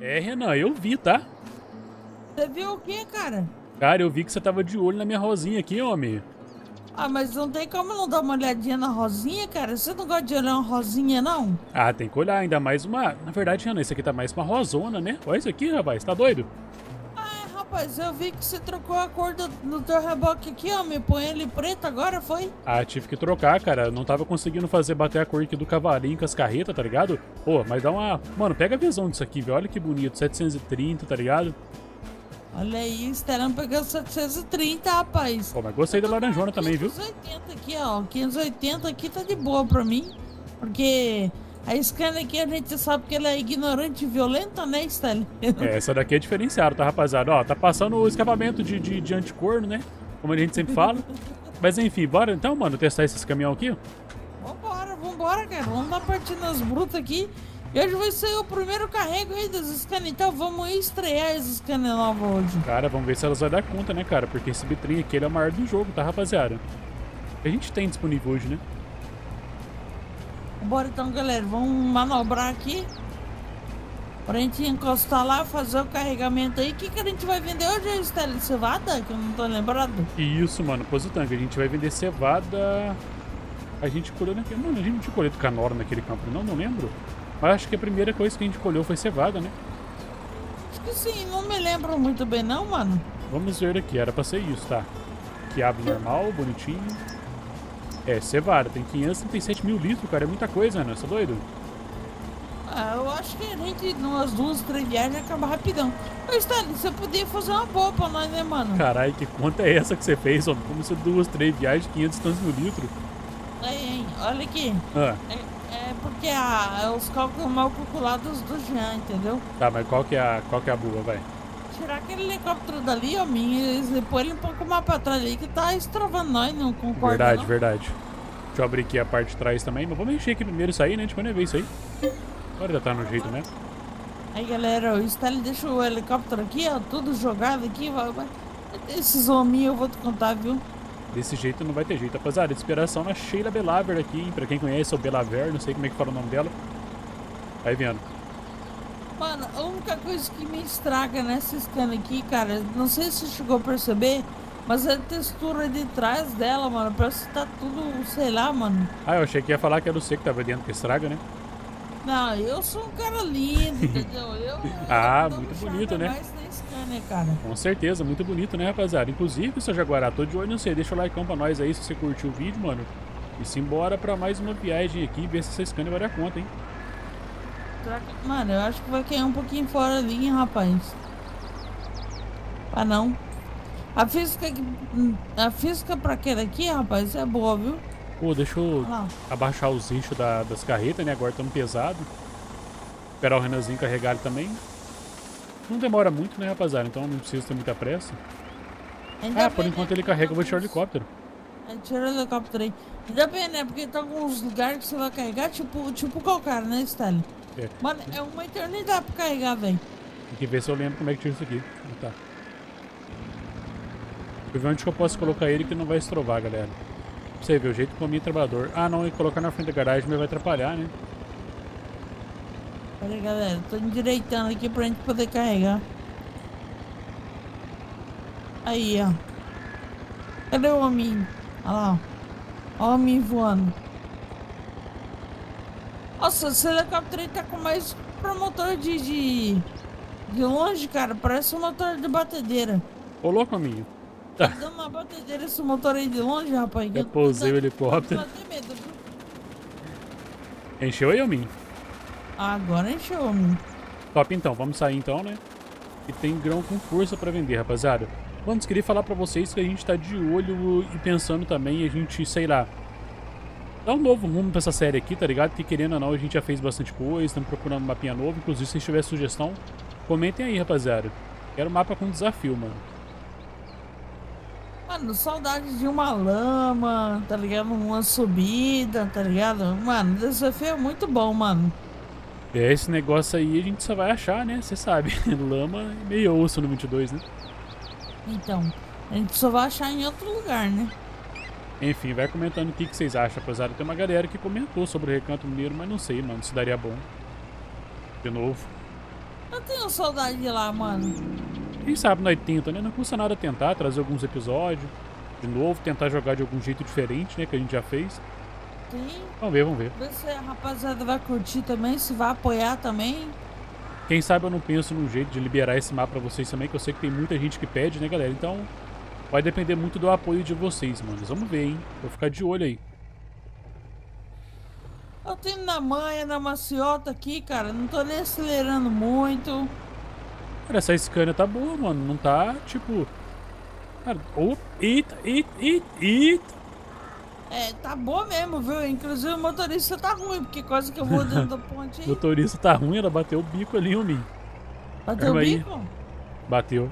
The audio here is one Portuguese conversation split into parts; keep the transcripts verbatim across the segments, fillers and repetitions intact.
É, Renan, eu vi, tá? Você viu o quê, cara? Cara, eu vi que você tava de olho na minha rosinha aqui, homem. Ah, mas não tem como não dar uma olhadinha na rosinha, cara? Você não gosta de olhar uma rosinha, não? Ah, tem que olhar, ainda mais uma... Na verdade, Renan, isso aqui tá mais uma rosona, né? Olha isso aqui, rapaz, tá doido? Ah, rapaz, eu vi que você trocou a cor do, do teu reboque aqui, ó. Me põe ele preto agora, foi? Ah, tive que trocar, cara. Eu não tava conseguindo fazer bater a cor aqui do cavalinho com as carretas, tá ligado? Pô, mas dá uma... Mano, pega a visão disso aqui, velho. Olha que bonito, setecentos e trinta, tá ligado? Olha aí, estarão pegando setecentos e trinta, rapaz. Pô, mas gostei da laranjona também, viu? quinhentos e oitenta aqui, ó. quinhentos e oitenta aqui tá de boa pra mim. Porque a Scania aqui a gente sabe que ela é ignorante e violenta, né, Stanley? É, essa daqui é diferenciada, tá, rapaziada? Ó, tá passando o escapamento de, de, de anticorno, né? Como a gente sempre fala. Mas enfim, bora então, mano, testar esses caminhão aqui, ó. Vambora, vambora, cara. Vamos dar partida nas brutas aqui. E hoje vai ser o primeiro carrego aí das Scania, então vamos estrear as Scania novas hoje. Cara, vamos ver se elas vão dar conta, né, cara? Porque esse bitrem aqui ele é o maior do jogo, tá, rapaziada? A gente tem disponível hoje, né? Bora então, galera. Vamos manobrar aqui. Pra gente encostar lá, fazer o carregamento aí. O que, que a gente vai vender hoje, Stanley? Cevada? Que eu não tô lembrado. Isso, mano. Positank, a gente vai vender cevada... A gente colheu naquele... Mano, a gente não tinha colhido canora naquele campo, não? Não lembro. Mas acho que a primeira coisa que a gente colheu foi cevada, né? Acho que sim, não me lembro muito bem não, mano. Vamos ver aqui, era pra ser isso, tá? Quiabo normal, bonitinho. É, cevada, tem quinhentos e trinta e sete mil litros, cara, é muita coisa, né? Você é doido? Ah, eu acho que a gente, umas duas, três viagens, acaba rapidão. Ô, Stanley, você podia fazer uma boa pra nós, né, mano? Caralho, que conta é essa que você fez, homem? Como se duas, três viagens, quinhentos e tantos mil litros? Aí, hein, olha aqui. Ah. É... É porque a, os cálculos mal calculados do Jean, entendeu? Tá, mas qual que é a, qual que é a bula, vai? Tirar aquele helicóptero dali, ó, minha, e pôr ele um pouco mais pra trás ali, que tá estravando nós, não concordo. Verdade, não. Verdade. Deixa eu abrir aqui a parte de trás também, mas vamos encher aqui primeiro isso aí, né? A gente vai ver isso aí. Agora já tá no jeito, né? Aí, galera, o Stanley deixa o helicóptero aqui, ó, tudo jogado aqui, vai, vai. Esses hominhos eu vou te contar, viu? Desse jeito não vai ter jeito, rapaziada. Inspiração na Sheila Belaver aqui, hein? Pra quem conhece, ou Belaver, não sei como é que fala o nome dela. Vai vendo. Mano, a única coisa que me estraga nessa Scania aqui, cara, não sei se chegou a perceber, mas a textura de trás dela, mano, parece que tá tudo, sei lá, mano. Ah, eu achei que ia falar que era você que tava dentro que estraga, né? Não, eu sou um cara lindo, entendeu? Eu, ah, eu muito bonito, né? Né, cara? Com certeza, muito bonito, né, rapaziada? Inclusive, seu Jaguará, tô de olho, não sei, deixa o likeão pra nós aí se você curtiu o vídeo, mano. E simbora pra mais uma viagem aqui e ver se essa Scania vai dar conta, hein? Mano, eu acho que vai cair um pouquinho fora ali, hein, rapaz? Ah, não. A física, a física pra aquele aqui, rapaz, é boa, viu? Pô, deixa eu ah, abaixar os eixos da, das carretas, né? Agora tamo pesado. Esperar o Renanzinho carregar ele também. Não demora muito, né, rapaziada? Então não precisa ter muita pressa. Ainda ah, por enquanto ele carrega, eu vou tirar o helicóptero. É, tira o helicóptero aí. Ainda bem, né? Porque tem alguns lugares que você vai carregar, tipo, tipo qual cara, né, Stanley? É. Mano, é uma eternidade pra carregar, velho. Tem que ver se eu lembro como é que tira isso aqui. Tá. Eu ver onde que eu posso colocar ele que não vai estrovar, galera. Pra você ver o jeito que eu me trabalhador. Ah, não, e colocar na frente da garagem vai atrapalhar, né? Olha, galera, tô endireitando aqui pra gente poder carregar. Aí, ó. Cadê o homem? Olha lá, ó. Ó o homem voando. Nossa, esse helicóptero tá com mais pra motor de, de... de longe, cara. Parece um motor de batedeira. Ô, louco, amigo. Tá dando uma batedeira esse motor aí de longe, rapaz. Eu pousei o helicóptero. Encheu aí, homem? Agora encheu, homem. Top, então. Vamos sair, então, né? E tem grão com força pra vender, rapaziada. Vamos querer falar pra vocês que a gente tá de olho e pensando também. A gente, sei lá, dá um novo rumo pra essa série aqui, tá ligado? Que querendo ou não, a gente já fez bastante coisa. Estamos procurando um mapinha novo. Inclusive, se tiver sugestão, comentem aí, rapaziada. Quero um mapa com desafio, mano. Mano, saudade de uma lama, tá ligado? Uma subida, tá ligado? Mano, o desafio é muito bom, mano. É, esse negócio aí a gente só vai achar, né? Você sabe, lama é meio osso no vinte e dois, né? Então, a gente só vai achar em outro lugar, né? Enfim, vai comentando o que, que vocês acham, rapaziada. Tem uma galera que comentou sobre o Recanto Mineiro, mas não sei, mano, se daria bom. De novo. Eu tenho saudade de lá, mano. Quem sabe nós tenta, né? Não custa nada tentar, trazer alguns episódios de novo, tentar jogar de algum jeito diferente, né? Que a gente já fez. Sim. Vamos ver, vamos ver. Vê se a rapaziada vai curtir também, se vai apoiar também. Quem sabe eu não penso num jeito de liberar esse mapa pra vocês também, que eu sei que tem muita gente que pede, né, galera? Então, vai depender muito do apoio de vocês, mano. Vamos ver, hein? Vou ficar de olho aí. Eu tô indo na manha, na maciota aqui, cara. Não tô nem acelerando muito. Cara, essa Scania tá boa, mano. Não tá, tipo... Cara, oh, eita, eita, eita, eita. É, tá boa mesmo, viu? Inclusive o motorista tá ruim, porque quase que eu vou dentro da ponte aí. O motorista tá ruim, ela bateu o bico ali, homem. Bateu Arma o bico? Aí. Bateu.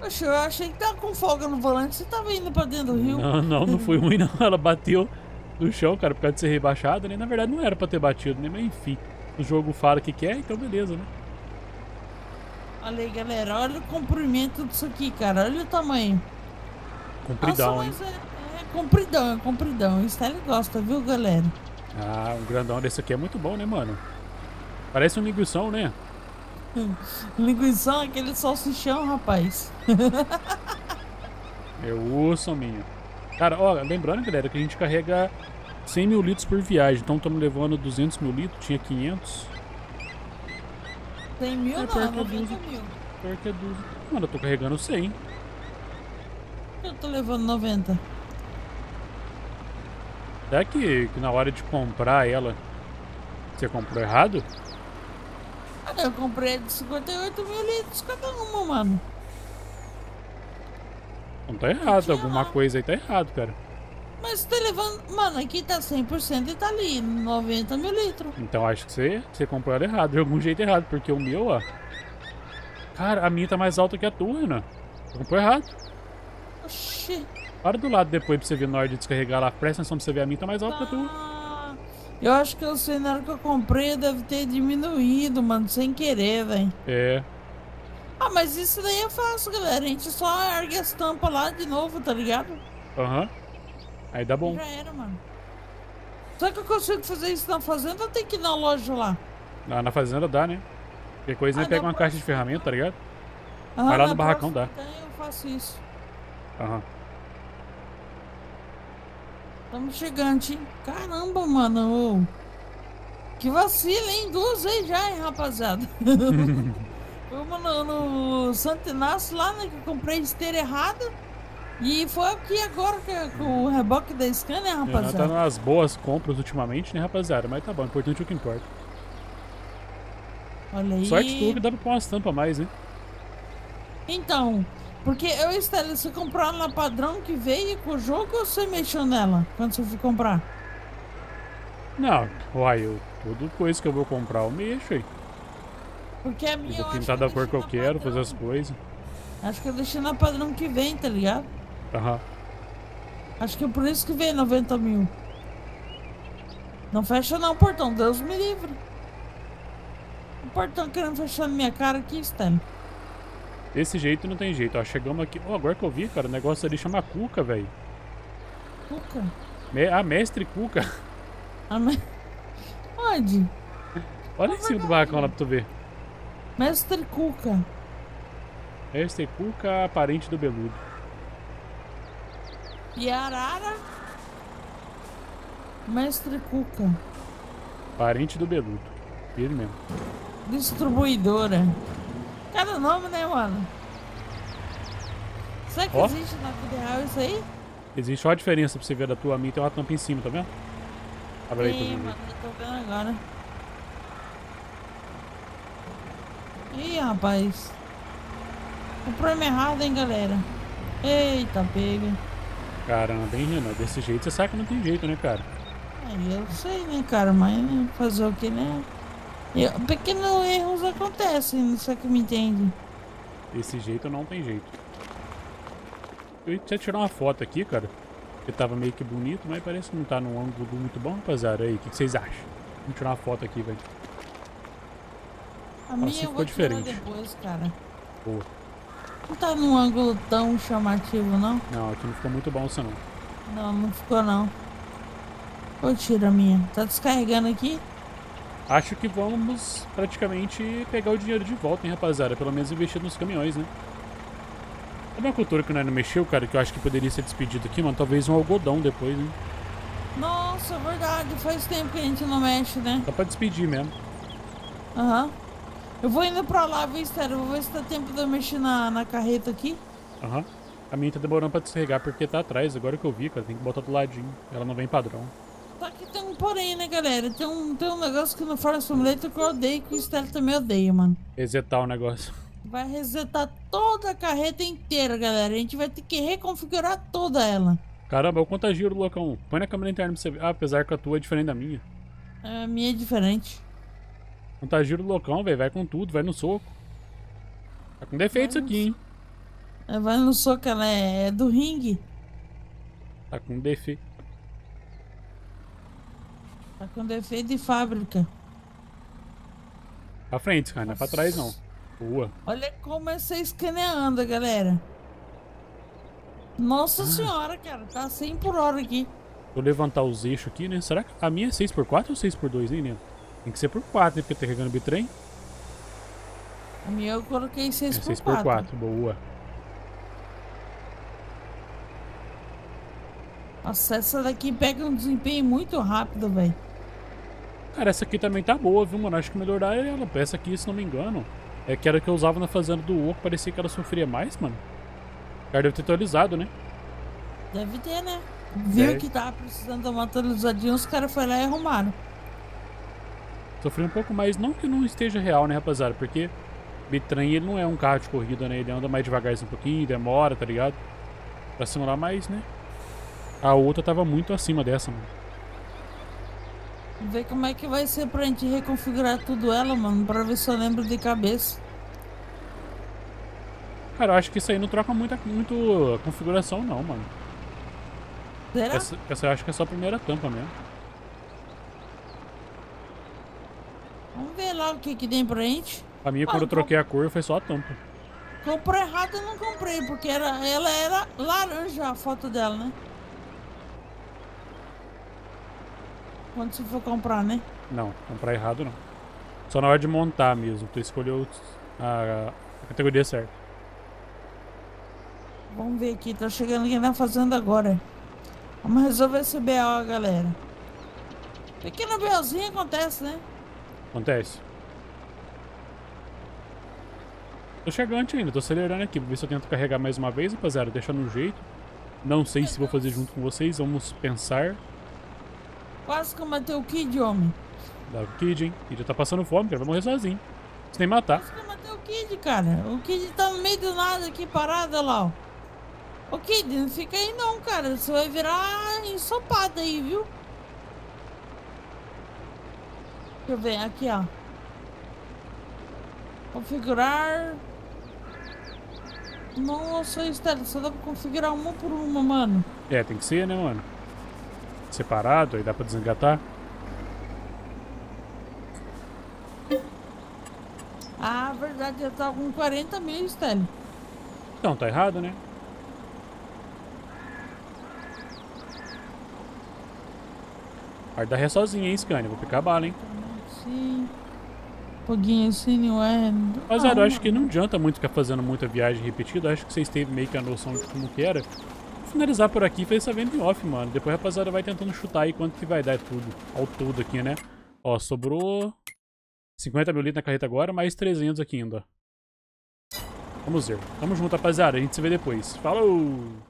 Poxa, eu achei que tava com folga no volante, você tava indo pra dentro do rio. Não, não, não foi ruim não, ela bateu no chão, cara, por causa de ser rebaixada, né? Na verdade não era pra ter batido, né? Mas enfim, o jogo fala o que quer, então beleza, né? Olha aí, galera, olha o comprimento disso aqui, cara, olha o tamanho. Compridão, nossa, mas, hein? É... compridão, é compridão. O Style gosta, viu, galera? Ah, um grandão desse aqui é muito bom, né, mano? Parece um linguição, né? Linguição é aquele salsichão, rapaz. É osso, minha. Cara, ó, lembrando, galera, que a gente carrega cem mil litros por viagem. Então, estamos levando duzentos mil litros. Tinha quinhentos. cem mil, é, não, noventa mil. Perto é doze. Mano, eu tô carregando cem. Eu tô levando noventa. Será que, que na hora de comprar ela, você comprou errado? Ah, eu comprei de cinquenta e oito mil litros cada uma, mano. Não tá errado, alguma errado. coisa aí tá errado, cara. Mas tá levando... Mano, aqui tá cem por cento e tá ali, noventa mil litros. Então acho que você, você comprou ela errado, de algum jeito errado, porque o meu, ó... Cara, a minha tá mais alta que a tua, né? Você comprou errado. Oxi. Para do lado depois pra você ver na hora de descarregar lá. Presta atenção pra você ver, a minha tá mais alta que a tua. Eu acho que o cenário que eu comprei deve ter diminuído, mano, sem querer, velho. É. Ah, mas isso daí é fácil, galera. A gente só ergue as tampas lá de novo, tá ligado? Aham. Uhum. Aí dá bom. Já era, mano. Será que eu consigo fazer isso na fazenda ou tem que ir na loja lá? Na, na fazenda dá, né? Qualquer coisa, ah, né? Pega uma pra... caixa de ferramenta, tá ligado? Aham, vai lá no barracão, dá. Então eu faço isso. Aham. Uhum. Estamos chegando, hein? Caramba, mano. Que vacilo, hein? Duas vezes já, hein, rapaziada? Foi no, no Santo Inácio lá, né? Que eu comprei esteira errada. E foi aqui agora que com o reboque da Scania, rapaziada. Tá nas boas compras ultimamente, né, rapaziada? Mas tá bom, importante é o que importa. Olha aí. Sorte tudo que dá pra pôr umas tampas a mais, né? Então... Porque eu e Stella, você comprou ela na padrão que veio com o jogo ou você mexeu nela quando você for comprar? Não, uai, eu, toda coisa que eu vou comprar eu mexo aí. Porque a minha eu vou pintar da cor que eu quero, fazer as coisas. Acho que eu deixei na padrão que vem, tá ligado? Aham. Acho que é por isso que veio noventa mil. Não fecha não, portão, Deus me livre. O portão querendo fechar na minha cara aqui, Stella. Desse jeito não tem jeito, ó, chegamos aqui... Oh, agora que eu vi, cara, o negócio ali chama Cuca, velho. Cuca? Me... A ah, mestre Cuca. A me... Onde? Olha em cima do barracão lá pra tu ver. Mestre Cuca. Mestre Cuca, parente do Beludo. E Arara? Mestre Cuca. Parente do Beludo, ele mesmo. Distribuidora. Cada nome, né, mano? Será que oh. existe na vida real isso aí? Existe, olha a diferença pra você ver da tua, a minha tem uma tampa em cima, tá vendo? Abre aí pra mim. Ih, mano, eu tô vendo agora. Ih, rapaz. O problema é errado, hein, galera? Eita, pega. Caramba, hein, Renan? Desse jeito você sabe que não tem jeito, né, cara? É, eu sei, né, cara? Mas né, fazer o que, né? Eu, pequenos erros acontecem, só que me entende. Desse jeito não tem jeito. Eu ia tirar uma foto aqui, cara. Porque tava meio que bonito, mas parece que não tá num ângulo muito bom, rapaziada. Aí, o que, que vocês acham? Vamos tirar uma foto aqui, velho. A minha ficou diferente depois, cara. Boa. Não tá num ângulo tão chamativo, não? Não, aqui não ficou muito bom isso, não. Não, não ficou, não. Pô, tira a minha. Tá descarregando aqui? Acho que vamos praticamente pegar o dinheiro de volta, hein, rapaziada? Pelo menos investir nos caminhões, né? Sabe uma cultura que o Nai não mexeu, cara? Que eu acho que poderia ser despedido aqui, mano. Talvez um algodão depois, né? Nossa, é verdade. Faz tempo que a gente não mexe, né? Dá pra despedir mesmo. Aham. Uhum. Eu vou indo pra lá, viu, Estéreo? Vou ver se dá tempo de eu mexer na, na carreta aqui. Aham. Uhum. A minha tá demorando pra descarregar porque tá atrás. Agora que eu vi, cara, tem que botar do ladinho. Ela não vem padrão. Tá que tem um porém, né, galera? Tem um, tem um negócio que no Farm Simulator que eu odeio, que o Estéreo também odeia, mano. Resetar o negócio. Vai resetar toda a carreta inteira, galera. A gente vai ter que reconfigurar toda ela. Caramba, eu contagio do loucão. Põe na câmera interna pra você ver. Ah, apesar que a tua é diferente da minha. A minha é diferente. Contagio do loucão, velho. Vai com tudo, vai no soco. Tá com defeito isso aqui, hein? Vai no soco, ela é do ringue. Tá com defeito. Tá com defeito de fábrica. Pra frente, Scania, não é pra trás não. Boa. Olha como essa Scania anda, galera. Nossa ah. senhora, cara. Tá cem por hora aqui. Vou levantar os eixos aqui, né? Será que a minha é seis por quatro ou seis por dois, hein, né? Tem que ser por quatro, né? Porque tá carregando o bitrem. A minha eu coloquei seis por quatro. É, boa. Nossa, essa daqui pega um desempenho muito rápido, velho. Cara, essa aqui também tá boa, viu, mano? Acho que melhorar ela. Essa aqui, se não me engano, é que era que eu usava na fazenda do Oco. Parecia que ela sofria mais, mano. O cara deve ter atualizado, né? Deve ter, né? Viu deve. que tava precisando de uma atualizadinha, os caras foram lá e arrumaram. Sofri um pouco mais, não que não esteja real, né, rapaziada? Porque o Bitrem, ele não é um carro de corrida, né? Ele anda mais devagar um pouquinho, demora, tá ligado? Pra simular mais, né? A outra tava muito acima dessa, mano. Vamos ver como é que vai ser pra gente reconfigurar tudo ela, mano. Pra ver se eu lembro de cabeça. Cara, eu acho que isso aí não troca muita, muito configuração não, mano. Será? Essa, essa eu acho que é só a primeira tampa mesmo. Vamos ver lá o que que tem pra gente. A minha, ah, quando eu troquei a cor, foi só a tampa. Comprei errado, eu não comprei, porque era, ela era laranja a foto dela, né? Quando você for comprar, né? Não, comprar errado não. Só na hora de montar mesmo. Tu escolheu a, a categoria certa. Vamos ver aqui. Tá chegando quem tá fazendo agora. Vamos resolver esse B O, galera. Pequeno BOzinho acontece, né? Acontece. Tô chegando ainda. Tô acelerando aqui. Vou ver se eu tento carregar mais uma vez, rapaziada. Deixar no jeito. Não sei se vou fazer junto com vocês. Vamos pensar. Quase que eu matei o Kid, homem. Dá o Kid, hein? Kid tá passando fome, cara. Vai morrer sozinho. Se nem matar. Quase que eu matei o Kid, cara. O Kid tá no meio do nada aqui, parado, olha lá. Ó. Ô, Kid, não fica aí não, cara. Você vai virar ensopado aí, viu? Deixa eu ver. Aqui, ó. Configurar. Nossa, Estela, só dá pra configurar uma por uma, mano. É, tem que ser, né, mano? Separado, aí dá pra desengatar. Ah, verdade, eu tava com quarenta mil, Estélio. Então, tá errado, né? Arda ré sozinha, hein, Scania? Vou picar a bala, hein? Sim. Pouquinho assim, não é... Mas, eu acho que não adianta muito ficar fazendo muita viagem repetida. Acho que vocês teve meio que a noção de como que era. Finalizar por aqui, fez essa venda em off, mano. Depois a rapaziada vai tentando chutar aí quanto que vai dar tudo, ao todo aqui, né? Ó, sobrou cinquenta mil litros na carreta agora, mais trezentos aqui ainda. Vamos ver. Tamo junto, rapaziada. A gente se vê depois. Falou!